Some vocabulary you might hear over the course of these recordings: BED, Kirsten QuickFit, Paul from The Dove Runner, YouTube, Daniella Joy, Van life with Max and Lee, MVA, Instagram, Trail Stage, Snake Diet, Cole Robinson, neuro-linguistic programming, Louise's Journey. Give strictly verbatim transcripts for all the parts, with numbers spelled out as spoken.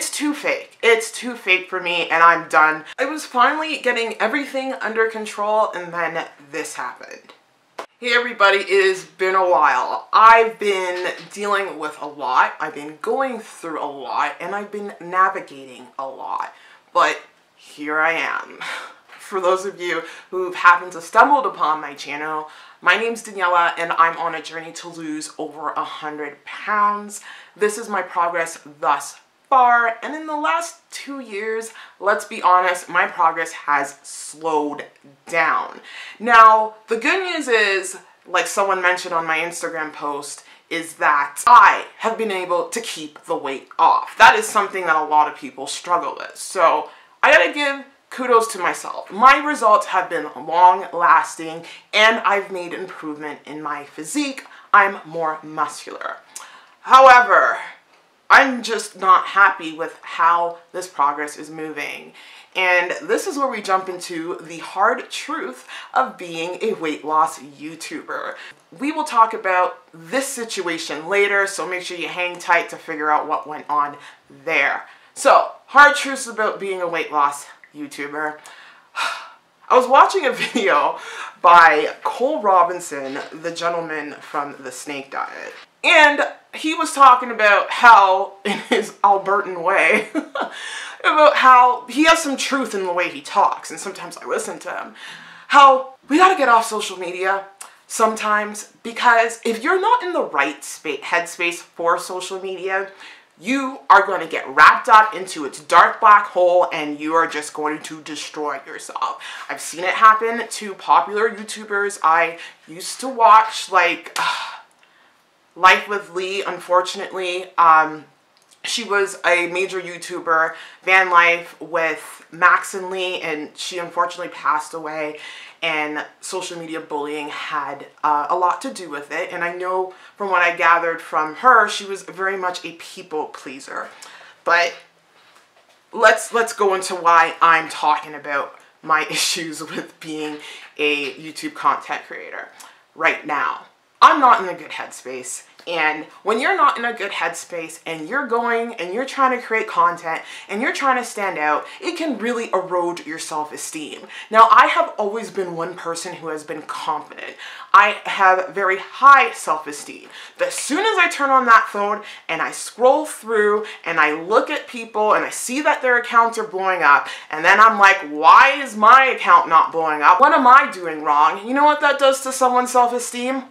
it's too fake. It's too fake for me and I'm done. I was finally getting everything under control and then this happened. Hey everybody, it has been a while. I've been dealing with a lot, I've been going through a lot, and I've been navigating a lot, but here I am. For those of you who've happened to stumble upon my channel, my name's Daniela and I'm on a journey to lose over a hundred pounds. This is my progress thus far, and in the last two years, let's be honest, my progress has slowed down. Now, the good news is, like someone mentioned on my Instagram post, is that I have been able to keep the weight off. That is something that a lot of people struggle with. So I gotta give kudos to myself. My results have been long lasting and I've made improvement in my physique. I'm more muscular. However, I'm just not happy with how this progress is moving. And this is where we jump into the hard truth of being a weight loss YouTuber. We will talk about this situation later, so make sure you hang tight to figure out what went on there. So, hard truths about being a weight loss YouTuber. I was watching a video by Cole Robinson, the gentleman from the Snake Diet, and he was talking about how, in his Albertan way, about how he has some truth in the way he talks, and sometimes I listen to him, how we gotta get off social media sometimes, because if you're not in the right space, headspace for social media, you are going to get wrapped up into its dark black hole and you are just going to destroy yourself. I've seen it happen to popular YouTubers. I used to watch, like, uh, Life with Lee, unfortunately. Um, she was a major YouTuber, Van Life with Max and Lee, and she unfortunately passed away. And social media bullying had uh, a lot to do with it. And I know from what I gathered from her, she was very much a people pleaser. But let's let's go into why I'm talking about my issues with being a YouTube content creator right now. I'm not in a good headspace. And when you're not in a good headspace and you're going and you're trying to create content and you're trying to stand out, it can really erode your self-esteem. Now, I have always been one person who has been confident. I have very high self-esteem. But as soon as I turn on that phone and I scroll through and I look at people and I see that their accounts are blowing up, and then I'm like, why is my account not blowing up? What am I doing wrong? You know what that does to someone's self-esteem?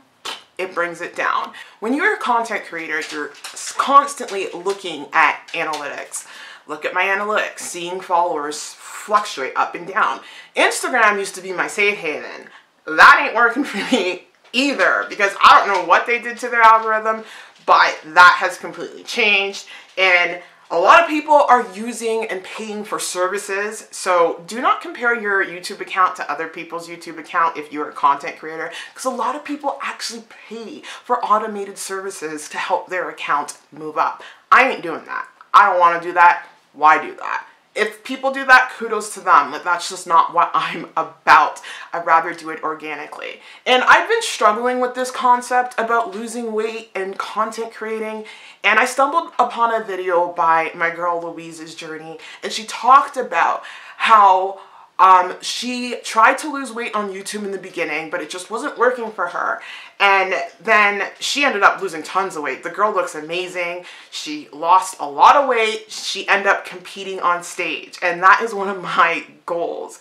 It brings it down. When you're a content creator, you're constantly looking at analytics. Look at my analytics, seeing followers fluctuate up and down. Instagram used to be my safe haven. That ain't working for me either, because I don't know what they did to their algorithm, but that has completely changed. And a lot of people are using and paying for services, so do not compare your YouTube account to other people's YouTube account if you're a content creator, because a lot of people actually pay for automated services to help their account move up. I ain't doing that. I don't want to do that. Why do that? If people do that, kudos to them. Like, that's just not what I'm about. I'd rather do it organically. And I've been struggling with this concept about losing weight and content creating. And I stumbled upon a video by my girl Louise's Journey. And she talked about how um, she tried to lose weight on YouTube in the beginning, but it just wasn't working for her. And then she ended up losing tons of weight. The girl looks amazing. She lost a lot of weight. She ended up competing on stage. And that is one of my goals.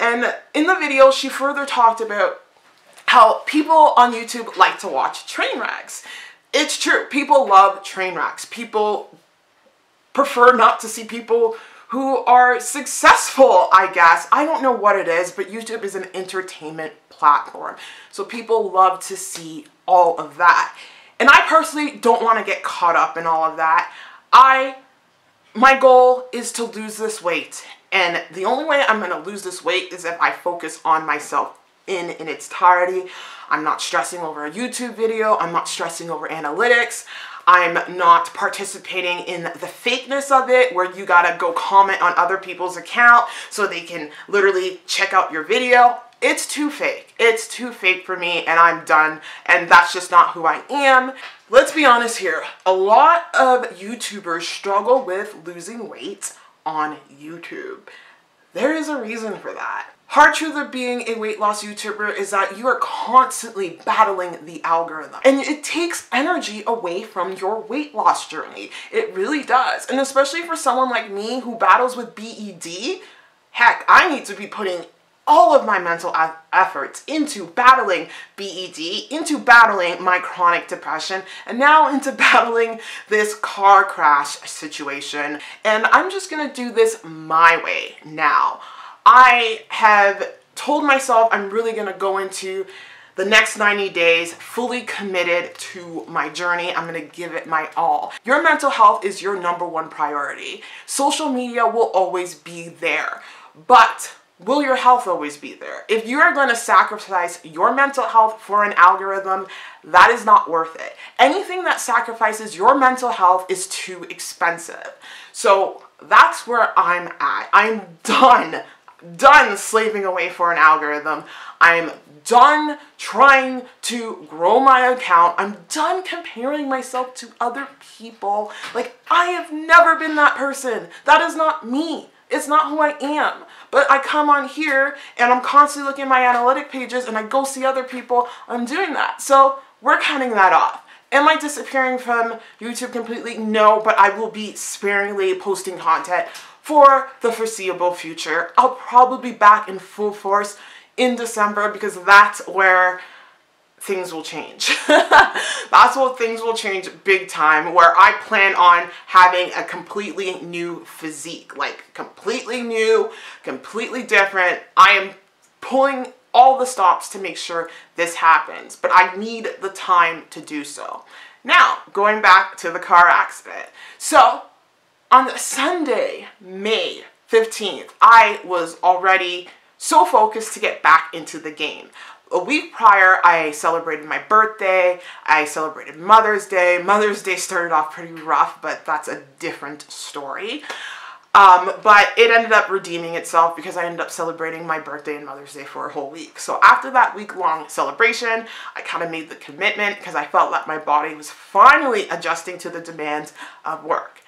And in the video, she further talked about how people on YouTube like to watch train wrecks. It's true. People love train wrecks. People prefer not to see people who are successful, I guess. I don't know what it is, but YouTube is an entertainment platform. So people love to see all of that. And I personally don't want to get caught up in all of that. I, my goal is to lose this weight. And the only way I'm going to lose this weight is if I focus on myself in, in its entirety. I'm not stressing over a YouTube video. I'm not stressing over analytics. I'm not participating in the fakeness of it where you gotta go comment on other people's account so they can literally check out your video. It's too fake. It's too fake for me and I'm done, and that's just not who I am. let's be honest here, a lot of YouTubers struggle with losing weight on YouTube. There is a reason for that. Hard truth of being a weight loss YouTuber is that you are constantly battling the algorithm, and it takes energy away from your weight loss journey. It really does. And especially for someone like me who battles with B E D, heck, I need to be putting all of my mental efforts into battling B E D, into battling my chronic depression, and now into battling this car crash situation. And I'm just gonna do this my way now. I have told myself I'm really gonna go into the next ninety days fully committed to my journey. I'm gonna give it my all. Your mental health is your number one priority. Social media will always be there, but will your health always be there? If you are going to sacrifice your mental health for an algorithm, that is not worth it. Anything that sacrifices your mental health is too expensive. So that's where I'm at. I'm done, done slaving away for an algorithm. I'm done trying to grow my account. I'm done comparing myself to other people. Like, I have never been that person. That is not me. It's not who I am, but I come on here and I'm constantly looking at my analytic pages and I go see other people. I'm doing that. So we're cutting that off. Am I disappearing from YouTube completely? No, but I will be sparingly posting content for the foreseeable future. I'll probably be back in full force in December because that's where things will change. That's what things will change big time, where I plan on having a completely new physique, like completely new, completely different. I am pulling all the stops to make sure this happens, but I need the time to do so. Now, going back to the car accident. So on Sunday, May fifteenth, I was already so focused to get back into the game. A week prior, I celebrated my birthday, I celebrated Mother's Day. Mother's Day started off pretty rough, but that's a different story. Um, but it ended up redeeming itself because I ended up celebrating my birthday and Mother's Day for a whole week. So after that week-long celebration, I kind of made the commitment because I felt that my body was finally adjusting to the demands of work.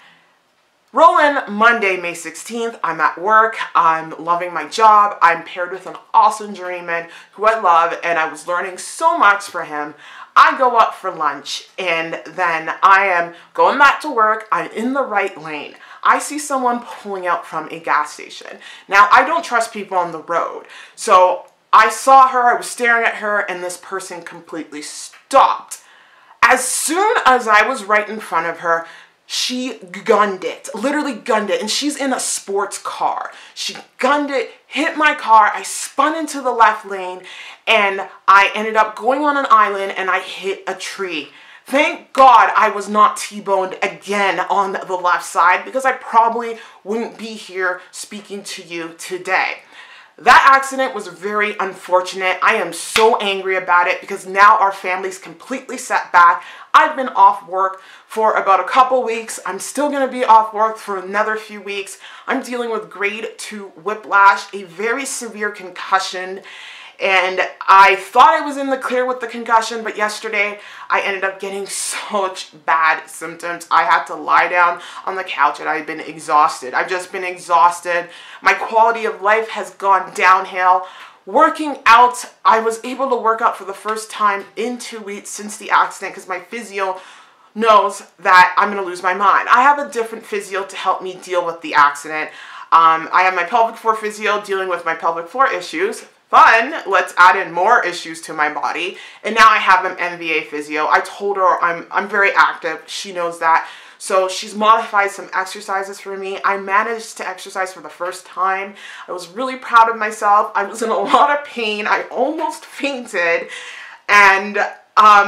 Rolling Monday, May sixteenth, I'm at work, I'm loving my job, I'm paired with an awesome journeyman who I love, and I was learning so much from him. I go up for lunch, and then I am going back to work, I'm in the right lane. I see someone pulling out from a gas station. Now, I don't trust people on the road, so I saw her, I was staring at her, and this person completely stopped. As soon as I was right in front of her, she gunned it, literally gunned it, and she's in a sports car. She gunned it, hit my car, I spun into the left lane, and I ended up going on an island and I hit a tree. Thank God I was not T-boned again on the left side, because I probably wouldn't be here speaking to you today. That accident was very unfortunate. I am so angry about it because now our family's completely set back. I've been off work for about a couple weeks. I'm still gonna be off work for another few weeks. I'm dealing with grade two whiplash, a very severe concussion, and I thought I was in the clear with the concussion, but yesterday I ended up getting such bad symptoms. I had to lie down on the couch and I've been exhausted. I've just been exhausted. My quality of life has gone downhill. Working out, I was able to work out for the first time in two weeks since the accident because my physio knows that I'm going to lose my mind. I have a different physio to help me deal with the accident. Um, I have my pelvic floor physio dealing with my pelvic floor issues. Fun, let's add in more issues to my body. And now I have an M V A physio. I told her I'm, I'm very active. She knows that. So she's modified some exercises for me. I managed to exercise for the first time. I was really proud of myself. I was in a lot of pain. I almost fainted. And um,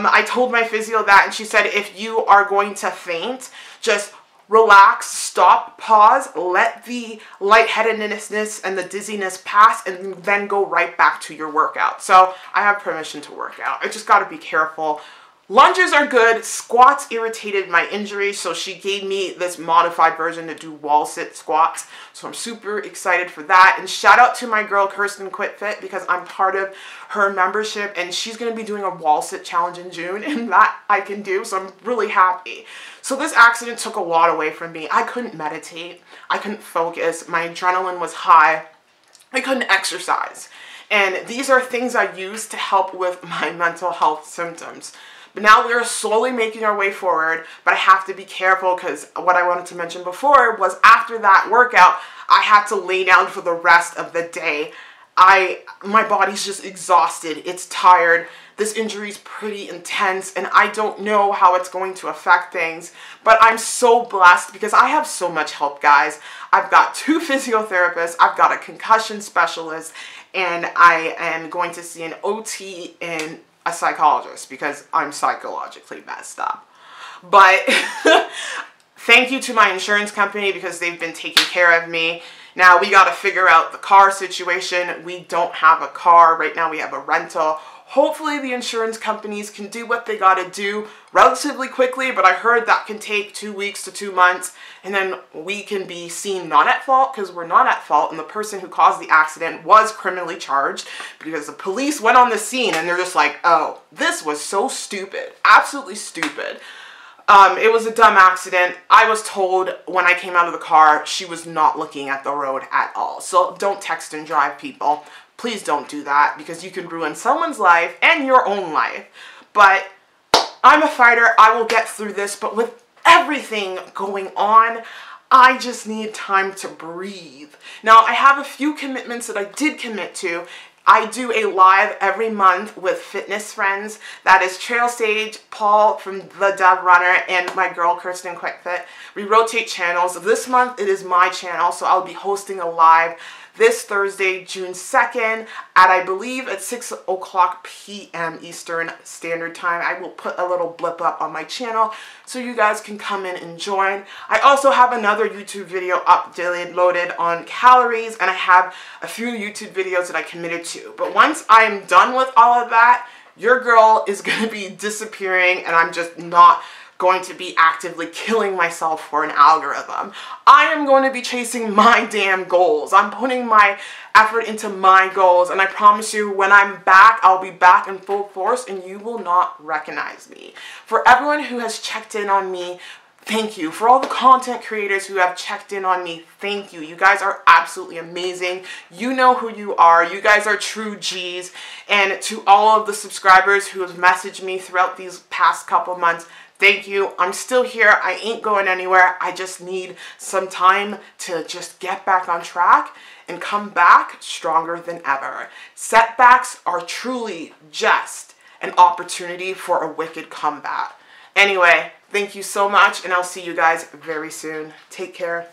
I told my physio that, and she said, if you are going to faint, just relax, stop, pause, let the lightheadedness and the dizziness pass, and then go right back to your workout. So I have permission to work out. I just got to be careful Lunges are good. Squats irritated my injury, so she gave me this modified version to do wall sit squats. So I'm super excited for that. And shout out to my girl Kirsten QuickFit, because I'm part of her membership and she's going to be doing a wall sit challenge in June, and that I can do. So I'm really happy. So this accident took a lot away from me. I couldn't meditate. I couldn't focus. My adrenaline was high. I couldn't exercise. And these are things I use to help with my mental health symptoms. But now we are slowly making our way forward, but I have to be careful, because what I wanted to mention before was after that workout, I had to lay down for the rest of the day. I, my body's just exhausted. It's tired. This injury is pretty intense, and I don't know how it's going to affect things, but I'm so blessed because I have so much help, guys. I've got two physiotherapists, I've got a concussion specialist, and I am going to see an O T and a psychologist because I'm psychologically messed up. But thank you to my insurance company, because they've been taking care of me. Now we got to figure out the car situation. We don't have a car right now. We have a rental. Hopefully the insurance companies can do what they got to do relatively quickly, but I heard that can take two weeks to two months, and then we can be seen not at fault, because we're not at fault, and the person who caused the accident was criminally charged, because the police went on the scene and they're just like, oh, this was so stupid, absolutely stupid. Um, it was a dumb accident. I was told when I came out of the car, she was not looking at the road at all. So don't text and drive, people. Please don't do that, because you can ruin someone's life and your own life. But I'm a fighter. I will get through this. But with everything going on, I just need time to breathe. Now, I have a few commitments that I did commit to. I do a live every month with fitness friends. That is Trail Stage, Paul from The Dove Runner, and my girl Kirsten QuickFit. We rotate channels. This month it is my channel, so I'll be hosting a live this Thursday, June second, at I believe at six o'clock p m Eastern Standard Time. I will put a little blip up on my channel so you guys can come in and join. I also have another YouTube video uploaded on calories, and I have a few YouTube videos that I committed to. But once I'm done with all of that, your girl is going to be disappearing, and I'm just not going to be actively killing myself for an algorithm. I am going to be chasing my damn goals. I'm putting my effort into my goals, and I promise you, when I'm back, I'll be back in full force, and you will not recognize me. For everyone who has checked in on me, thank you. For all the content creators who have checked in on me, thank you. You guys are absolutely amazing. You know who you are. You guys are true G's. And to all of the subscribers who have messaged me throughout these past couple months, thank you. I'm still here. I ain't going anywhere. I just need some time to just get back on track and come back stronger than ever. Setbacks are truly just an opportunity for a wicked comeback. Anyway, thank you so much, and I'll see you guys very soon. Take care.